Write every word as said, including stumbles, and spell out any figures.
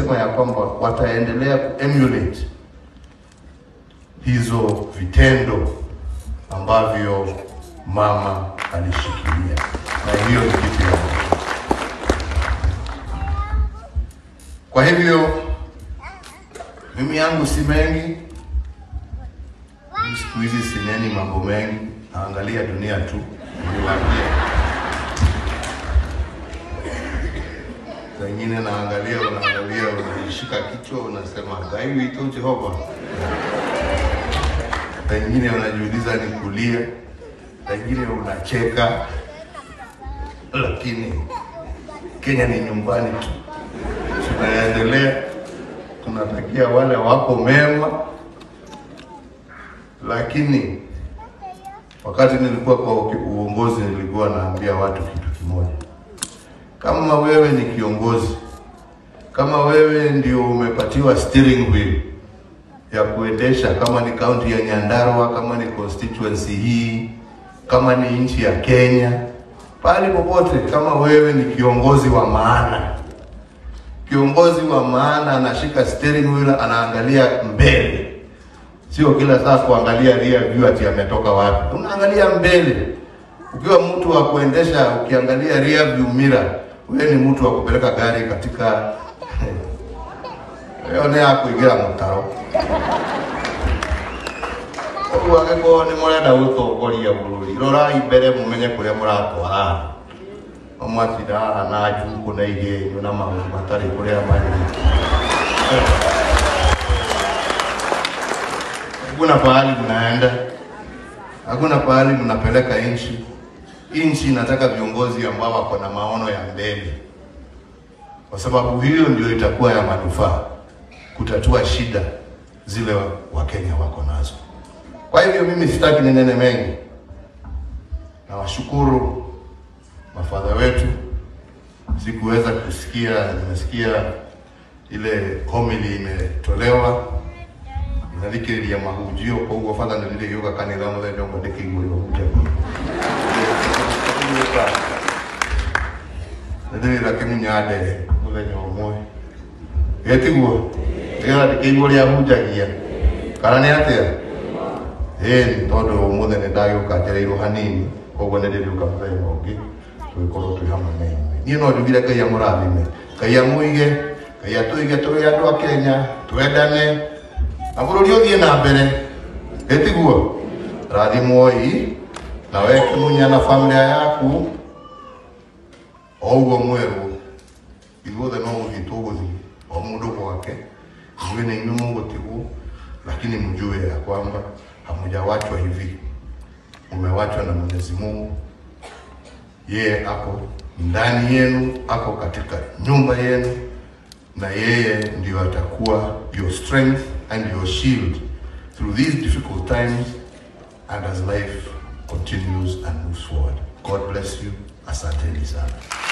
kusema ya kwamba wataendelea kuemulate hizo vitendo ambavyo mama alishikilia. Na hiyo ni kitu ya mwisho. Kwa hivyo mimi yangu si mengi, siku hizi sineni mambo mengi, naangalia dunia tu. Zangine naangalia, unaangalia, unashika kichwa, unasema gaiwi ito Jehova. Zangine unajiuliza ni kulia, zangine unacheka, lakini Kenya ni nyumbani tu. Tunaendelea, tunatakia wale wako mema. Lakini wakati nilikuwa kwa uongozi, nilikuwa naambia watu kitu kimoja. Kama wewe ni kiongozi, kama wewe ndio umepatiwa steering wheel ya kuendesha, kama ni county ya Nyandarua, kama ni constituency hii, kama ni nchi ya Kenya, pali popote, kama wewe ni kiongozi wa maana, kiongozi wa maana anashika steering wheel, anaangalia mbele. Sio kila saa kuangalia rear view ati ametoka wapi. Unaangalia mbele. Ukiwa mtu wa kuendesha ukiangalia rear view mirror, wewe ni mtu wa kupeleka gari katika leo ne akuingia mtaro. Kwa hivyo ni mwana na uto ukolia buluri. Rora ibere mumenye kule murako ha. Omwati da na juko na ile na mambo matari kule amani. Hakuna pahali mnaenda, hakuna pahali mnapeleka nchi. Nchi inataka viongozi ambao wako na maono ya mbele, kwa sababu hiyo ndio itakuwa ya manufaa kutatua shida zile Wakenya wako nazo. Kwa hivyo mimi sitaki ninene mengi, na washukuru mafadha wetu. Sikuweza kusikia, nimesikia ile homily imetolewa nalike ya mahujio kwa huko fadha nilile yoga kanila mwe ndio mbadeke hiyo yote. Ndio ila kimnyade mwe nyomo. Eti huo. Ila dikimoli ya hujagia. Kana ni atia. Eh todo mwe ne dayo katere rohanini kwa nende ndio kafaa yogi. Kwa hiyo tu hama mimi. Ni no dubira kaya morali mimi. Kaya muige, kaya tuige tuya ndo Kenya, tuendane. Aburulio die na mbere etiguo radimoi na wekunya na familia yaku owo mweru igode no mugitogozi omuduko wake ngene nyumungu tigu. Lakini mjue ya kwamba hamjawachwa hivi, umewachwa na Mwenyezi Mungu. Yeye ako ndani yenu, ako katika nyumba yenu, na yeye ndiyo atakuwa your strength and your shield through these difficult times and as life continues and moves forward. God bless you. Asante sana.